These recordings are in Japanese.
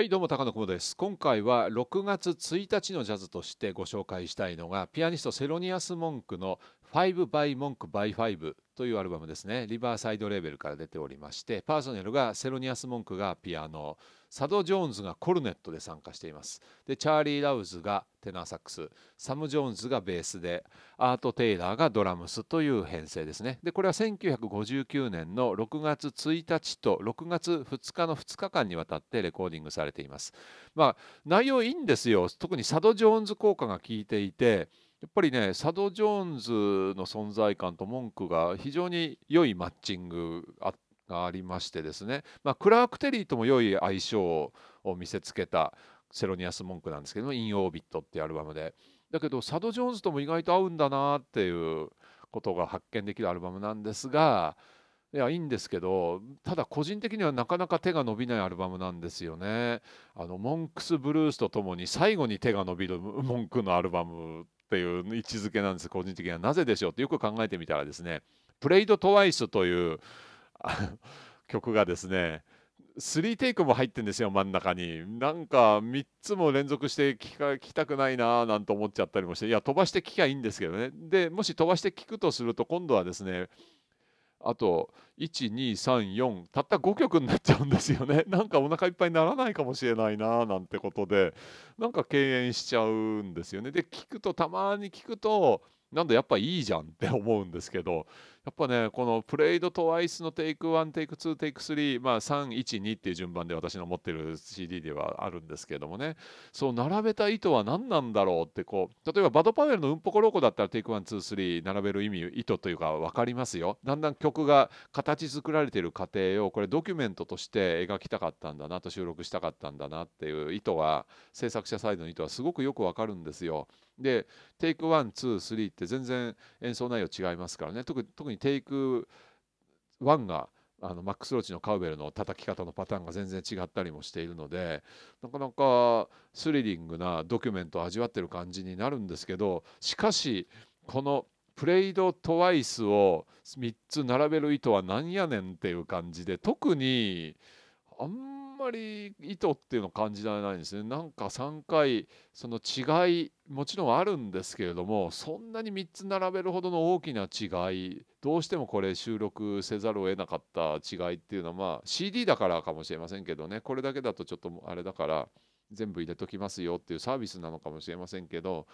はい、どうも高野久保です。今回は6月1日のジャズとしてご紹介したいのが、ピアニストセロニアス・モンクの5 by モンク by 5というアルバムですね。リバーサイドレーベルから出ておりまして、パーソナルがセロニアス・モンクがピアノ、サド・ジョーンズがコルネットで参加しています。でチャーリー・ラウズがテナーサックス、サム・ジョーンズがベースで、アート・テイラーがドラムスという編成ですね。でこれは1959年の6月1日と6月2日の2日間にわたってレコーディングされています。内容いいんですよ。特にサド・ジョーンズ効果が効いていて、やっぱりね、サド・ジョーンズの存在感とモンクが非常に良いマッチングがありましてですね、クラーク・テリーとも良い相性を見せつけたセロニアス・モンクなんですけども、イン・オービットっていうアルバムで、だけどサド・ジョーンズとも意外と合うんだなっていうことが発見できるアルバムなんですが、いいんですけど、ただ個人的にはなかなか手が伸びないアルバムなんですよね。モンクス・ブルースとともに最後に手が伸びるモンクのアルバムっていう位置づけなんです。個人的にはなぜでしょうってよく考えてみたらですね、「Played Twice」という曲がですね、3テイクも入ってんですよ、真ん中に。なんか3つも連続して聴きたくないななんて思っちゃったりもして、いや飛ばして聴きゃいいんですけどね。でもし飛ばして聴くとすると、今度はですね、あと1234たった5曲になっちゃうんですよね。なんかお腹いっぱいにならないかもしれないななんてことで、なんか敬遠しちゃうんですよね。で聞くと、たまに聞くと、なんだやっぱいいじゃんって思うんですけど、やっぱね、この「Played Twice」のテイク1、テイク2、テイク3、312っていう順番で私の持ってる CD ではあるんですけれどもね、そう並べた意図は何なんだろうって、こう例えばバド・パウエルの「うんぽこローコ」だったらテイク1、2、3並べる意図というか分かりますよ。だんだん曲が形作られている過程を、これドキュメントとして描きたかったんだなと、収録したかったんだなっていう意図は、制作者サイドの意図はすごくよく分かるんですよ。でテイク1、2、3って全然演奏内容違いますからね。特にテイク1がマックス・ローチのカウベルの叩き方のパターンが全然違ったりもしているので、なかなかスリリングなドキュメントを味わってる感じになるんですけど、しかしこの「プレイド・トワイス」を3つ並べる意図はなんやねんっていう感じで、特にあんまり意図っていうのを感じられないんですね。なんか3回その違いもちろんあるんですけれども、そんなに3つ並べるほどの大きな違い、どうしてもこれ収録せざるを得なかった違いっていうのは、CD だからかもしれませんけどね、これだけだとちょっとあれだから全部入れときますよっていうサービスなのかもしれませんけど、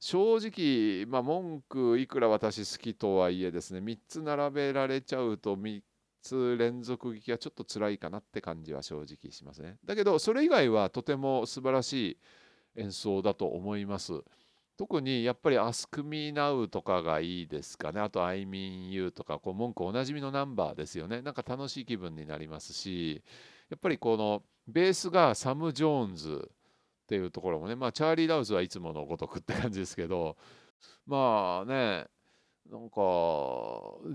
正直モンクいくら私好きとはいえですね、3つ並べられちゃうと3つ連続聞きはちょっと辛いかなって感じは正直しますね。だけどそれ以外はとても素晴らしい演奏だと思います。特にやっぱり「Ask Me Now」とかがいいですかね。あと「I Mean You」とか、モンクおなじみのナンバーですよね。なんか楽しい気分になりますし、やっぱりこのベースがサム・ジョーンズっていうところもね、チャーリー・ラウズはいつものごとくって感じですけど、なんか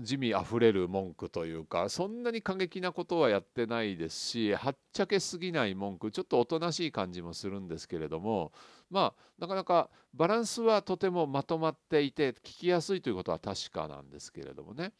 地味あふれるモンクというか、そんなに過激なことはやってないですし、はっちゃけすぎないモンク、ちょっとおとなしい感じもするんですけれども、なかなかバランスはとてもまとまっていて、聞きやすいということは確かなんですけれどもね。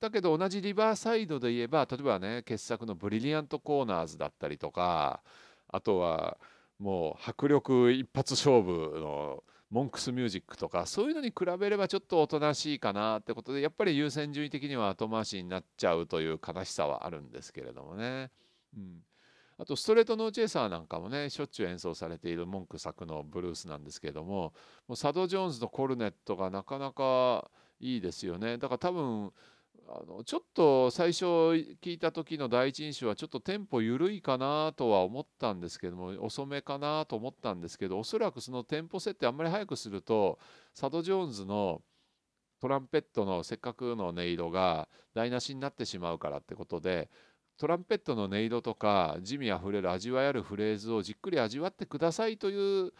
だけど同じリバーサイドで言えば、例えばね、傑作の「ブリリアント・コーナーズ」だったりとか、あとはもう迫力一発勝負のモンクスミュージックとか、そういうのに比べればちょっとおとなしいかなってことで、やっぱり優先順位的には後回しになっちゃうという悲しさはあるんですけれどもね。あとストレートノーチェイサーなんかもね、しょっちゅう演奏されているモンク作のブルースなんですけれども、サド・ジョーンズのコルネットがなかなかいいですよね。だから多分ちょっと最初聞いた時の第一印象はちょっとテンポ緩いかなとは思ったんですけども、遅めかなと思ったんですけど、おそらくそのテンポ設定あんまり早くすると、サド・ジョーンズのトランペットのせっかくの音色が台無しになってしまうからってことで、トランペットの音色とか地味あふれる味わいあるフレーズをじっくり味わってくださいという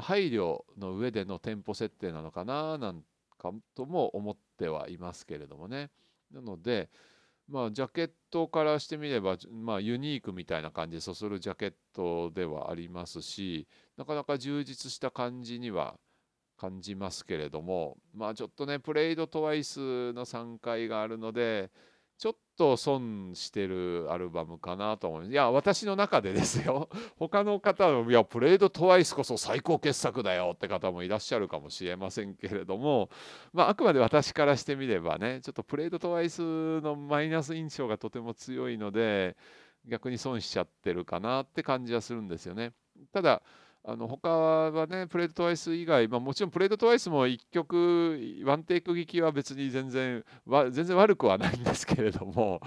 配慮の上でのテンポ設定なのかななんかとも思ってはいますけれどもね。なのでジャケットからしてみれば、ユニークみたいな感じでそそるジャケットではありますし、なかなか充実した感じには感じますけれども、ちょっとね「プレイド・トワイス」の3回があるので、ちょっと損してるアルバムかなと思います。いや、私の中でですよ。他の方の、いや、プレイドトワイスこそ最高傑作だよって方もいらっしゃるかもしれませんけれども、まあ、あくまで私からしてみればね、ちょっとプレイドトワイスのマイナス印象がとても強いので、逆に損しちゃってるかなって感じはするんですよね。ただ、他はね、プレイドトワイス以外、まあ、もちろんプレイドトワイスも1曲ワンテイク聴きは別に全然悪くはないんですけれども、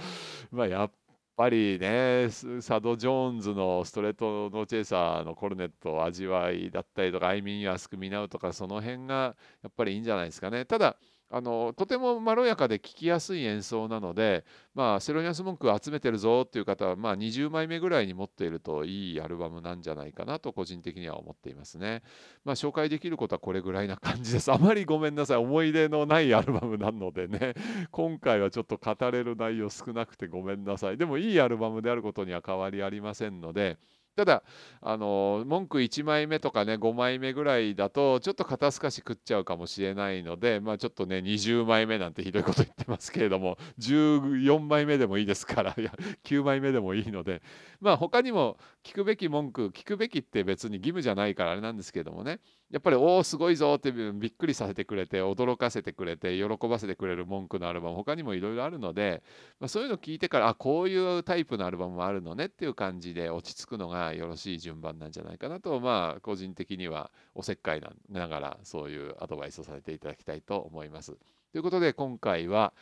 まあ、やっぱりね、サド・ジョーンズのストレートノーチェイサーのコルネット味わいだったりとか、アイミン・アスク・ミナウとか、その辺がやっぱりいいんじゃないですかね。ただ、とてもまろやかで聴きやすい演奏なので、まあ、セロニアス・モンクを集めてるぞっていう方は、まあ、20枚目ぐらいに持っているといいアルバムなんじゃないかなと個人的には思っていますね。まあ、紹介できることはこれぐらいな感じです。あまりごめんなさい、思い出のないアルバムなのでね、今回はちょっと語れる内容少なくてごめんなさい。でもいいアルバムであることには変わりありませんので、ただ文句1枚目とかね、5枚目ぐらいだとちょっと肩透かし食っちゃうかもしれないので、まあ、ちょっとね、20枚目なんてひどいこと言ってますけれども、14枚目でもいいですから、いや9枚目でもいいので、まあ、他にも聞くべき文句、聞くべきって別に義務じゃないからあれなんですけどもね、やっぱりおおすごいぞってびっくりさせてくれて、驚かせてくれて、喜ばせてくれる文句のアルバム、他にもいろいろあるので、まあ、そういうの聞いてから、あ、こういうタイプのアルバムもあるのねっていう感じで落ち着くのがよろしい順番なんじゃないかなと、まあ、個人的にはおせっかいながらそういうアドバイスをさせていただきたいと思います。ということで、今回は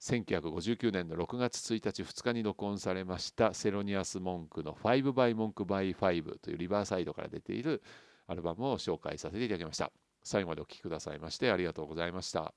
1959年の6月1日、2日に録音されましたセロニアス・モンクの「5 by モンク by 5」というリバーサイドから出ているアルバムを紹介させていただきました。最後までお聴きくださいましてありがとうございました。